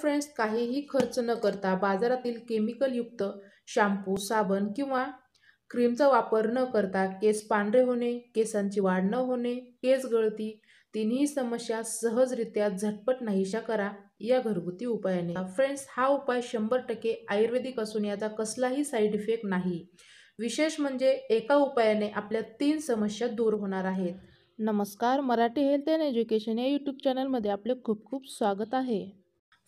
Friends, काहीही खर्च न करता बाजारातील केमिकल युक्त शॅम्पू, साबण किंवा क्रीमचा वापर न करता केस पांढरे होणे, केसांची वाढ न होणे, केस गळती तिन्ही समस्या सहजरित्या झटपट नाहीशा करा या घरगुती उपायाने। फ्रेंड्स, हा उपाय 100% आयुर्वेदिक असून याचा कसलाही साइड इफेक्ट नाही। विशेष म्हणजे एका उपायाने आपल्या 3 समस्या दूर होणार आहेत। नमस्कार, मराठी हेल्थ अँड एज्युकेशन या यूट्यूब चॅनलमध्ये आपले खूप खूप स्वागत आहे।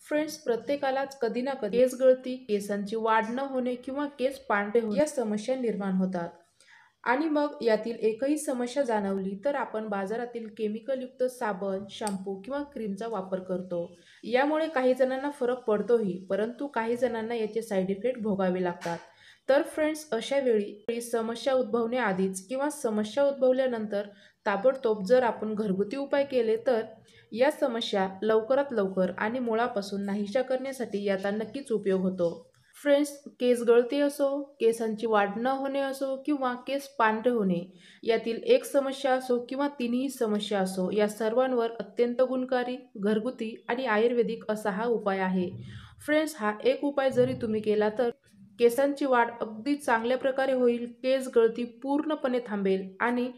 फ्रेंड्स, प्रत्येकालाच कधी ना कधी केस गळती, केसांची वाढ न होणे किंवा केस पांढरे होणे या समस्या निर्माण होतात आणि मग यातील एकही समस्या जाणवली तर आपण बाजारातील केमिकल युक्त साबण, शॅम्पू किंवा क्रीमचा वापर करतो। यामुळे काही जणांना फरक पडतोही, परंतु काही जणांना याचे साइड इफेक्ट भोगावे लागतात। तर फ्रेंड्स, अशा वेळी समस्या उद्भवण्याआधीच किंवा समस्या उद्भवल्यानंतर ताबडतोब जर आपण घरगुती उपाय केले तर या समस्या लवकरात लवकर आणि मुळापासून नाहीशा करण्यासाठी याचा नक्कीच उपयोग होतो। फ्रेंड्स, केस गळती असो, केसांची वाढ न होणे असो किंवा केस पांढरे होणे यातील एक समस्या असो किंवा तिन्ही समस्या असो, या सर्वांवर अत्यंत गुणकारी, घरगुती आणि आयुर्वेदिक असा हा उपाय आहे। फ्रेंड्स, हा एक उपाय जरी तुम्ही केला तर केसांची वाढ अगदी चांगल्या प्रकारे होईल, केस गळती पूर्णपणे थांबेल आणि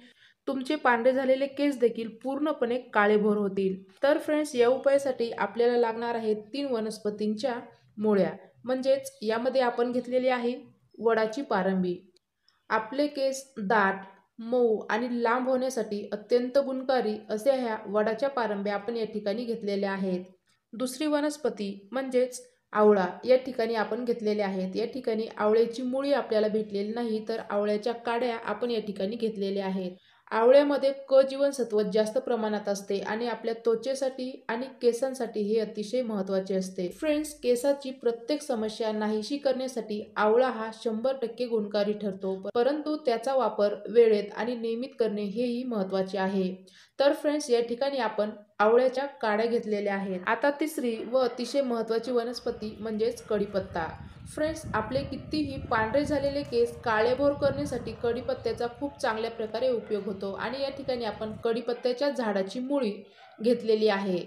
तुमचे पांढरे झालेले केस देखील पूर्णपणे काळेभोर होतील। तर फ्रेंड्स, या उपायासाठी आपल्याला लागणार आहे 3 वनस्पतींच्या मुळ्या, म्हणजेच यामध्ये आपण घेतलेली आहे वडाची पारंबी। आपले केस दाट, मऊ आणि लांब होण्यासाठी अत्यंत गुणकारी असे ह्या वडाच्या पारंब्या आपण या ठिकाणी घेतलेल्या आहेत। दुसरी वनस्पती म्हणजेच आवळा या ठिकाणी आपण घेतलेले आहेत। या ठिकाणी आवळ्याची मुळी आपल्याला भेटलेली नाही तर आवळ्याच्या काड्या आपण या ठिकाणी घेतलेल्या आहेत। आवळ्यामध्ये क जीवनसत्व जास्त प्रमाणात असते आणि आपल्या त्वचेसाठी आणि केसांसाठी हे अतिशय महत्त्वाचे असते। फ्रेंड्स, केसाची प्रत्येक समस्या नाहीशी करण्यासाठी आवळा हा 100% गुणकारी ठरतो, परंतु त्याचा वापर वेळेत आणि नियमित करणे हेही महत्त्वाचे आहे। तर फ्रेंड्स, या ठिकाणी आपण आवळ्याच्या काड्या घेतलेल्या आहेत। आता तिसरी व अतिशय महत्त्वाची वनस्पती म्हणजेच कढीपत्ता। फ्रेंड्स, आपले कितीही पांढरे झालेले केस काळेभोर करण्यासाठी कढीपत्त्याचा खूप चांगल्या प्रकारे उपयोग होतो आणि या ठिकाणी आपण कढीपत्त्याच्या झाडाची मुळी घेतलेली आहे।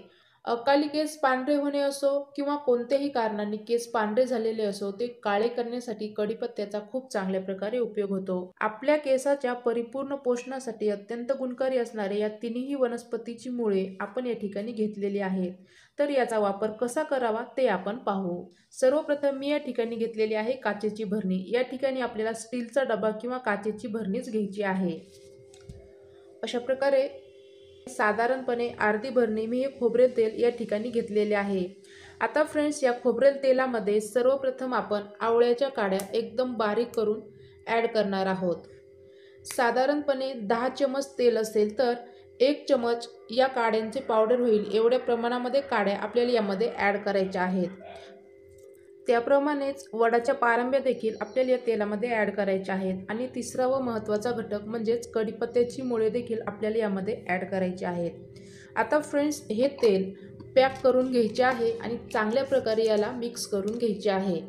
अकाली केस पांढरे होणे असो किंवा कोणत्याही कारणाने केस पांढरे झालेले असो, ते काळे करण्यासाठी कढीपत्त्याचा खूप चांगल्या प्रकारे उपयोग होतो। आपल्या केसाच्या परिपूर्ण पोषणासाठी अत्यंत गुणकारी असणारे या तिन्ही वनस्पतीची मुळे आपण या ठिकाणी घेतलेली आहेत। तर याचा वापर कसा करावा ते आपण पाहू। सर्वप्रथम मी या ठिकाणी घेतलेली आहे काचेची भरणी। या ठिकाणी आपल्याला स्टीलचा डबा किंवा काचेची भरणीच घ्यायची आहे। अशा प्रकारे साधारणपणे अर्धी भरणी मी हे खोबरे तेल या ठिकाणी घेतलेले आहे। आता फ्रेंड्स, या खोबरे तेलामध्ये सर्वप्रथम आपण आवळ्याच्या काड्या एकदम बारीक करून ॲड करणार आहोत। साधारणपणे 10 चमच तेल असेल तर 1 चमच या काड्यांचे पावडर होईल एवढ्या प्रमाणामध्ये काड्या आपल्याला यामध्ये ॲड करायच्या आहेत। त्याप्रमाणेच वडाच्या पारंब्या देखील आपल्याला या तेलामध्ये ॲड करायच्या आहेत आणि तिसरा व महत्त्वाचा घटक म्हणजेच कढीपत्त्याची मुळे देखील आपल्याला यामध्ये ॲड करायचे आहेत। आता फ्रेंड्स, हे तेल पॅक करून घ्यायचे आहे आणि चांगल्या प्रकारे याला मिक्स करून घ्यायचे आहे।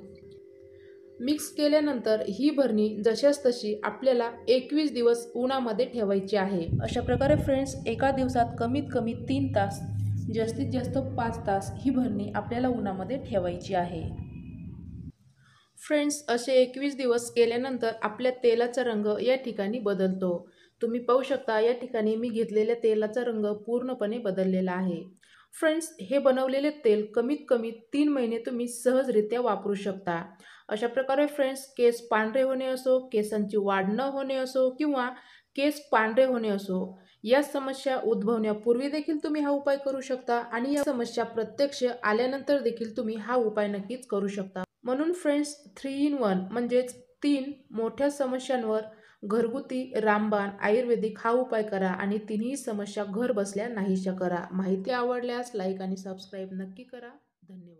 मिक्स केल्यानंतर ही भरणी जशास तशी आपल्याला 21 दिवस उन्हामध्ये ठेवायची आहे। अशा प्रकारे फ्रेंड्स, एका दिवसात कमीत कमी 3 तास, जास्तीत जास्त 5 तास ही भरणी आपल्याला उन्हामध्ये ठेवायची आहे। फ्रेंड्स, असे 21 दिवस केल्यानंतर आपल्या तेलाचा रंग या ठिकाणी बदलतो। तुम्ही पाहू शकता या ठिकाणी मी घेतलेल्या तेलाचा रंग पूर्णपणे बदललेला आहे। फ्रेंड्स, हे बनवलेले तेल कमीत कमी 3 महिने तुम्ही सहजरित्या वापरू शकता। अशा प्रकारे फ्रेंड्स, केस पांढरे होणे असो, केसांची वाढ न होणे असो किंवा केस पांढरे होणे असो, या समस्या उद्भवण्यापूर्वी देखील तुम्ही हा उपाय करू शकता आणि या समस्या प्रत्यक्ष आल्यानंतर देखील तुम्ही हा उपाय नक्कीच करू शकता। म्हणून फ्रेंड्स, 3 in 1 म्हणजेच 3 मोठ्या समस्यांवर घरगुती रामबाण आयुर्वेदिक हा उपाय करा आणि तिन्ही समस्या घर बसल्या नाहीशा करा। माहिती आवडल्यास लाईक आणि सबस्क्राईब नक्की करा। धन्यवाद।